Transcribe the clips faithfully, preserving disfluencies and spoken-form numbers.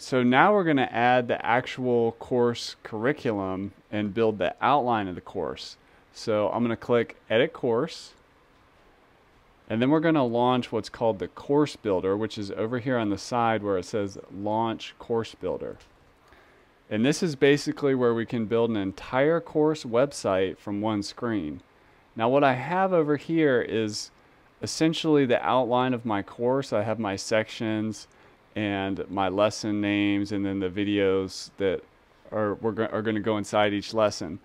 So now we're going to add the actual course curriculum and build the outline of the course. So I'm going to click Edit Course, and then we're going to launch what's called the Course Builder, which is over here on the side where it says Launch Course Builder. And this is basically where we can build an entire course website from one screen. Now what I have over here is essentially the outline of my course. I have my sections and my lesson names, and then the videos that are, we're go are gonna go inside each lesson.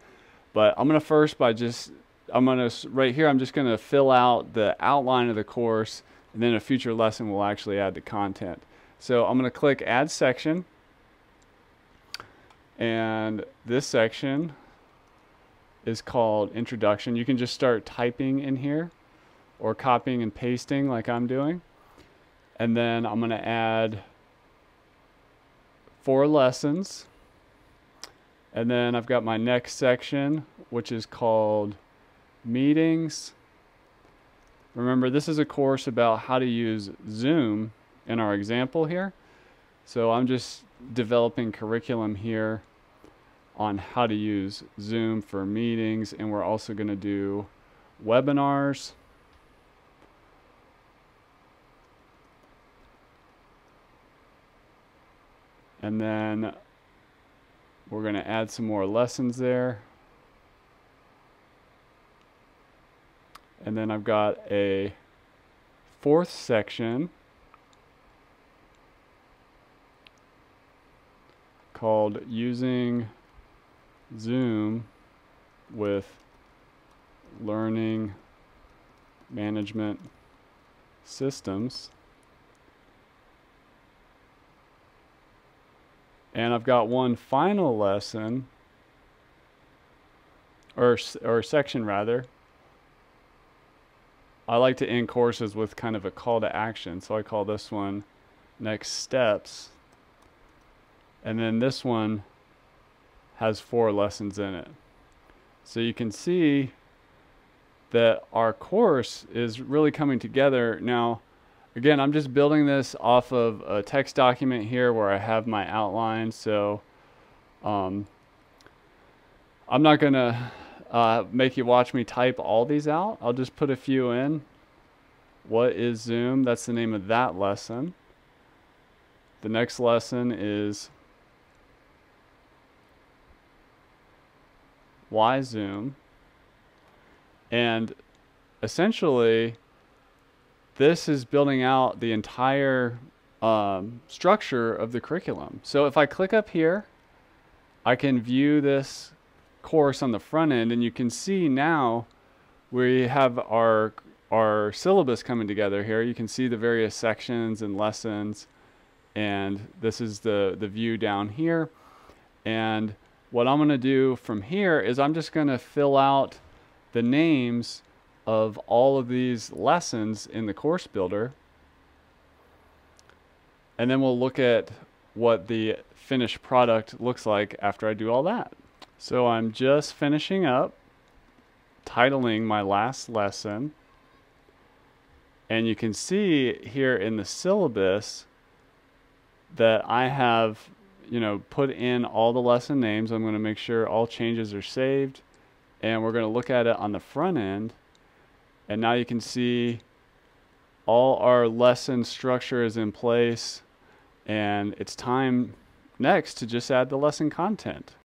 But I'm gonna first by just, I'm gonna, right here, I'm just gonna fill out the outline of the course, and then a future lesson will actually add the content. So I'm gonna click Add Section, and this section is called Introduction. You can just start typing in here, or copying and pasting like I'm doing. And then I'm going to add four lessons. And then I've got my next section, which is called Meetings. Remember, this is a course about how to use Zoom in our example here. So I'm just developing curriculum here on how to use Zoom for meetings. And we're also going to do webinars. And then we're going to add some more lessons there. And then I've got a fourth section called Using Zoom with Learning Management Systems. And I've got one final lesson, or, or section rather. I like to end courses with kind of a call to action. So I call this one Next Steps. And then this one has four lessons in it. So you can see that our course is really coming together now. Again, I'm just building this off of a text document here where I have my outline. So um, I'm not going to uh, make you watch me type all these out. I'll just put a few in. What is Zoom? That's the name of that lesson. The next lesson is Why Zoom? And essentially, this is building out the entire um, structure of the curriculum. So if I click up here, I can view this course on the front end, and you can see now we have our, our syllabus coming together here. You can see the various sections and lessons, and this is the, the view down here. And what I'm gonna do from here is I'm just gonna fill out the names of all of these lessons in the course builder, and then we'll look at what the finished product looks like after I do all that. So I'm just finishing up titling my last lesson, and you can see here in the syllabus that I have, you know, put in all the lesson names. I'm going to make sure all changes are saved, and we're going to look at it on the front end. And now you can see all our lesson structure is in place, and it's time next to just add the lesson content.